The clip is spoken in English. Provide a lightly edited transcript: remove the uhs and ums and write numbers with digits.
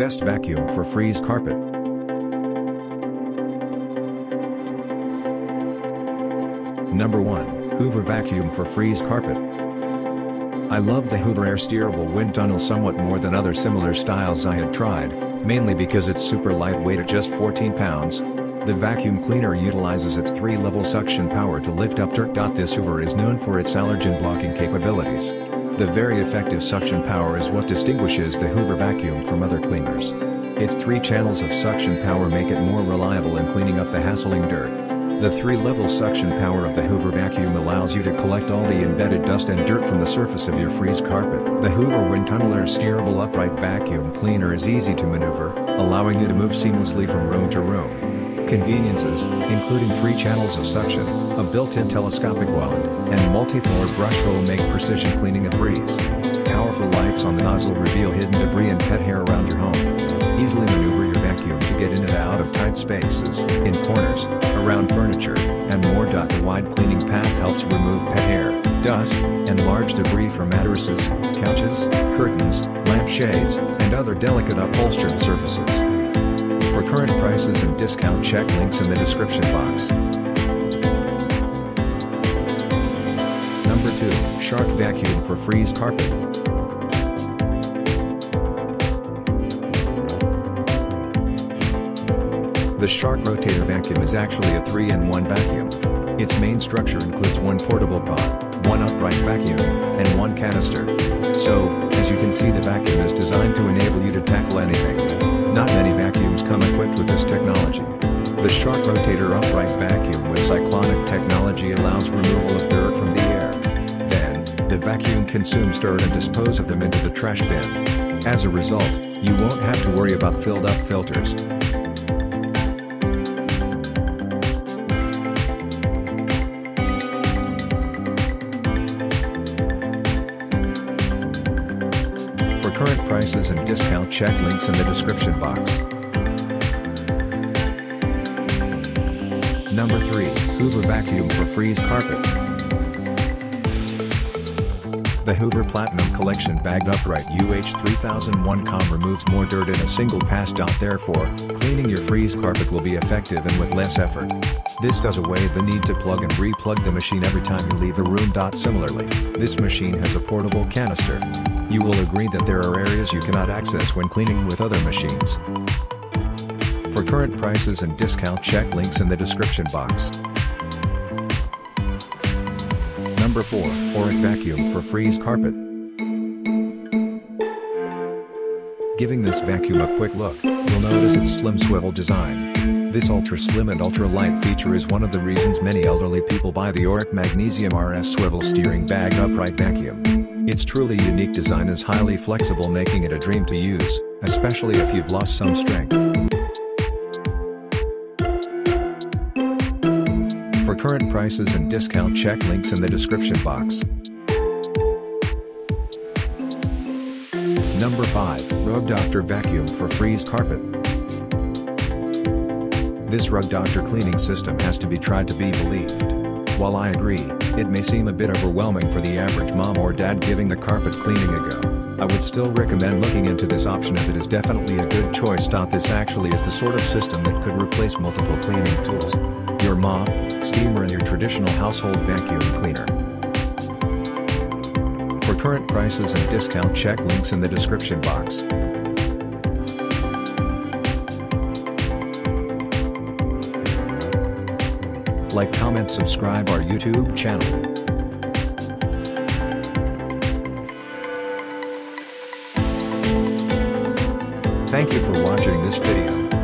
Best vacuum for freeze carpet. Number 1, Hoover vacuum for freeze carpet. I love the Hoover Air Steerable Wind Tunnel somewhat more than other similar styles I had tried, mainly because it's super lightweight at just 14 pounds. The vacuum cleaner utilizes its 3-level suction power to lift up dirt. This Hoover is known for its allergen blocking capabilities. The very effective suction power is what distinguishes the Hoover vacuum from other cleaners. Its 3 channels of suction power make it more reliable in cleaning up the hassling dirt. The 3-level suction power of the Hoover vacuum allows you to collect all the embedded dust and dirt from the surface of your freeze carpet. The Hoover Wind Tunnel Air Steerable Upright Vacuum Cleaner is easy to maneuver, allowing you to move seamlessly from room to room. Conveniences, including 3 channels of suction, a built-in telescopic wand, and multi-floor brush roll make precision cleaning a breeze. Powerful lights on the nozzle reveal hidden debris and pet hair around your home. Easily maneuver your vacuum to get in and out of tight spaces, in corners, around furniture, and more. The wide cleaning path helps remove pet hair, dust, and large debris from mattresses, couches, curtains, lampshades, and other delicate upholstered surfaces. For current prices and discount, check links in the description box. Number 2, Shark vacuum for freeze carpet. The Shark Rotator vacuum is actually a 3-in-1 vacuum. Its main structure includes 1 portable pod, 1 upright vacuum, and 1 canister. So, as you can see, the vacuum is designed to enable you to tackle anything. Not many vacuums come equipped with this technology. The Shark Rotator upright vacuum with cyclonic technology allows removal of dirt from the air. The vacuum consumes dirt and disposes of them into the trash bin. As a result, you won't have to worry about filled up filters. For current prices and discount, check links in the description box. Number 3, Hoover vacuum for freeze carpet. The Hoover Platinum Collection Bagged Upright UH3001 COM removes more dirt in a single pass. Therefore, cleaning your freeze carpet will be effective and with less effort. This does away the need to plug and re-plug the machine every time you leave a room. Similarly, this machine has a portable canister. You will agree that there are areas you cannot access when cleaning with other machines. For current prices and discount, check links in the description box. Number 4, Oreck vacuum for freeze carpet. Giving this vacuum a quick look, you'll notice its slim swivel design. This ultra-slim and ultra-light feature is one of the reasons many elderly people buy the Oreck Magnesium RS Swivel Steering Bag Upright Vacuum. Its truly unique design is highly flexible, making it a dream to use, especially if you've lost some strength. For current prices and discount, check links in the description box. Number 5, Rug Doctor vacuum for freeze carpet. This Rug Doctor cleaning system has to be tried to be believed. While I agree, it may seem a bit overwhelming for the average mom or dad giving the carpet cleaning a go, I would still recommend looking into this option, as it is definitely a good choice. This actually is the sort of system that could replace multiple cleaning tools, your mop, steamer, and your traditional household vacuum cleaner. For current prices and discount, check links in the description box. Like, comment, subscribe our YouTube channel. Thank you for watching this video.